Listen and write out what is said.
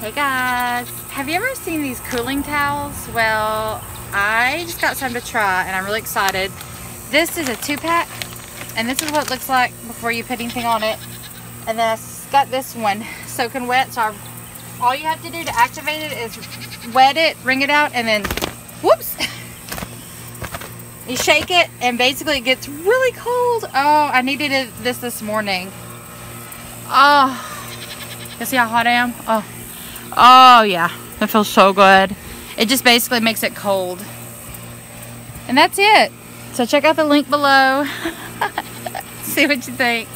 Hey guys, have you ever seen these cooling towels? Well, I just got some to try and I'm really excited. This is a 2-pack and this is what it looks like before you put anything on it. And then I got this one soaking wet, so all you have to do to activate it is wet it, wring it out, and then whoops, you shake it and basically it gets really cold. Oh, I needed this morning. Oh, you see how hot I am? Oh yeah, it feels so good. It just basically makes it cold. And that's it. So check out the link below. See what you think.